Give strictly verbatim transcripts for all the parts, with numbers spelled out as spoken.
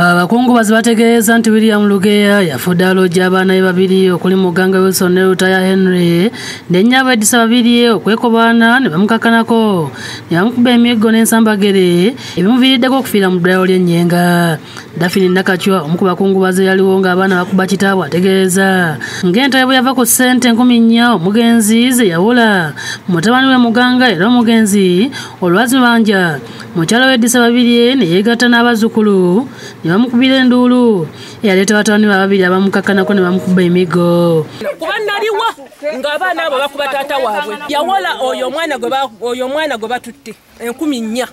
Abakungu bazibategeeza nti William Lugeya yafudde aloojja abaana be babiri okuli muganga Wilson Lutaya Henry ne nnyabo Edisa babiri okwekobaana ne bamukakanako ne bamukuba emiggo n'ensambagere ebimuviiriddeko okufiira mu ddwaliro ly'Ennyenga. Daphne Nakacwa omu ku bakungu baze yaliwo ng'abaana bakuba kitaabwe ategeeza ng'entalo bwe yava ku ssente enkumi nnya omugenzi ze yawula mutabani we muganga era omugenzi olwazibanja mu kyalo w'Edisa babiri ne yeegatta n'abazzukulu ne bamukubira enduulu eyaleeta batawani be babiri abamukakanako ne bamukuba emiggo. Kuba naliwa ng'abaana abo bakuba taata waabwe yawola oyo omwana gwe oyo omwana gwe batutte enkumi nnya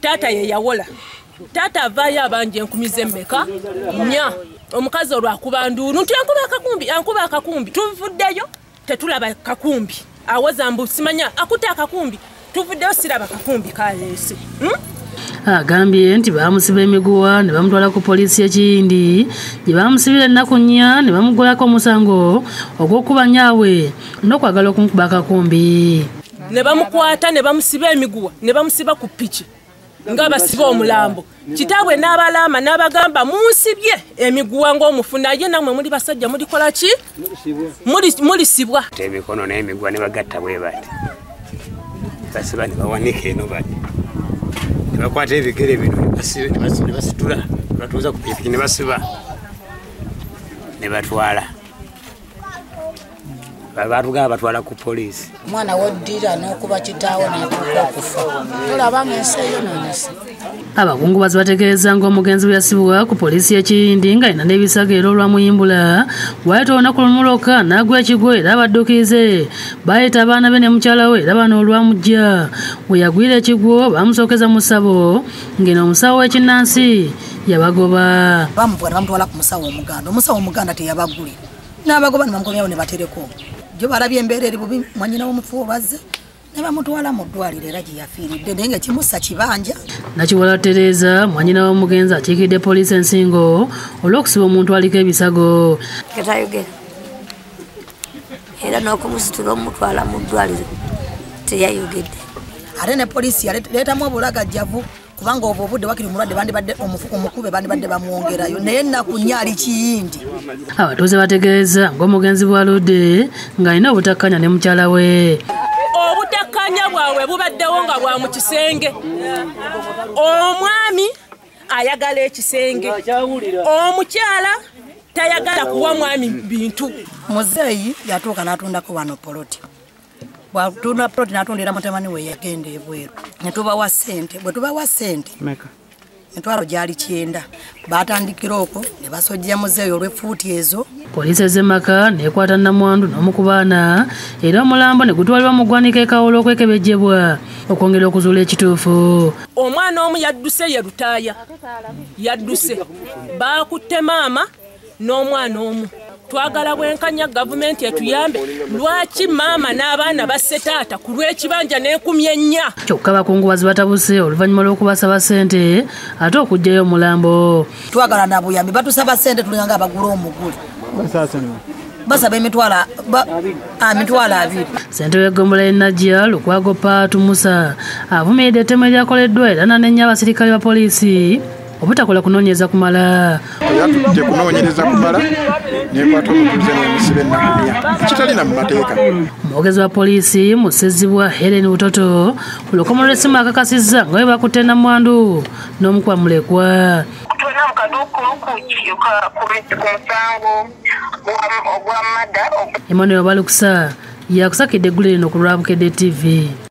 taata ye yawola. Tata vaya abanje enkumi zemmeka nnya omukazi olwakuba nduulu nti ankuba akakumbi ankuba akakumbi tuvuddeyo tetulaba kakumbi awoza mbu simanya akuta akakumbi tuvuddeyo siraba kakumbi kaleese. Agambye nti bamusiba emiguwa ne bamutwala ku poliisi y'Ekiyindi gye bamusibira ennaku nnya ne bamugolako omusango ogw'okuba nyaabwe n'okwagala okumukuba akakumbi ne bamukwata ne bamusiba emiguwa ne bamusiba ku piki ngaba siba omulambo kitabwe n'abalama n'abagamba munsibye emiguwa ng'omufuna ye namwe muli basajja mulikola ki mulisibwa ebikono n'emiguwa ne bagatta bwe bati basiba ne bawanike eno bati ne bakwata ebigere bino ne basitula ne batuuza ku pikipiki ne basiba ne batwala babaruga batwala ku police mwana wodira n'okuba kitaawo n'atuuka okufa tulaba ng'enseyo n'ensi. Abakungu bazibategeeza ng'omugenzi bwe yasibwa ku poliisi y'Ekiyindi nga alina n'ebisago era olwamuyimbula wayita olunaku lumuloka n'agwa ekigwo era abadduukirize baayita abaana be ne mukyala we era bano olwamujja we yagwira ekigwo bamusookeza mu ssabo ng'eno omusawo w'ekinnansi yabagoba bamubwata bamutwala ku musawo omuganda omusawo omuganda teyabagule n'abagoba ne bamukomyawo ne batereko jobarabye embere eri bubi mwanyina w'omufu bazze ne bamutwala mu ddwaliro era gye yafiiridde naye kimussa kibanja. Nakiwala Tereza mwanyina w'omugenzi akiikidde poliisi ensingo olw'okusiba omuntu aliko ebisago ketayogera era n'okumusitula omutwala mu ddwaliro teyayogedde ate ne poliisi yaleetamu obulagajjavu kubanga obwo obudde wakiri mulwadde bandibadde omufuku omukube bandibadde bamwongerayo naye ennaku nnya ali Kiyindi. Abatuuze bategeeza ng'omugenzi bw'aludde ng'alina obutakkaanya ne mukyala we obutakkaanya bwabwe bubaddewo nga bwa mu kisenge omwami ayagala ekisenge omukyala tayagala kuwa mwami bintu. Muzeeyi yatuuka n'atundako wano poloti bwatunda poloti n'atundira mutamani we yagenda ebweru netubawa ssente bwe tubawa ssente entwalo gyali kyenda baatandikira okwo ne basojja muzeeyo olw'effuuti ezo. Poliisi ez'emaka neekwata namwandu n'omukubaana era omulambo ne gutwalibwa mu ggwanika ekawolo okwekebejjebwa okwongera okuzuula ekituufu. Omwana omu yadduse ye Lutaaya yadduse baakutte maama n'omwana omu. Twagala bwenkanya gavumenti etuyambe lwaki maama n'abaana basse taata ku lw'ekibanja n'enkumi ennya. Kyokka bakungu bazibatabuse oluvannyuma lw'okubasaba ssente ate okugjayo omulambo. Twagala nabuyambi batusaba ssente tulinganga abagula omugule basaba emitwalo abiri. Ssentebe w'eggombolola y'e Najja Lukwago Paatu Musa avumiridde ettemu eryakoleddwa era n'anenya abasirikale ba poliisi obutakola kunoonyereza kumala. Yatudde kunoonyereza kumala neekwata omutuuze n'omusibe ennakumya ekitalina mu mateeka. Omwogezi wa poliisi Musizibwa Helen Butoto ku lukomo lw'essimu akakasizza nga bwe bakutte namwandu n'omukwamulekwa. Tulina mu kaduukuluku ku musango ogw'amadda. Emmanuel Balukusa yakusakidde eggulu lino ku Rwa Bukedde T V.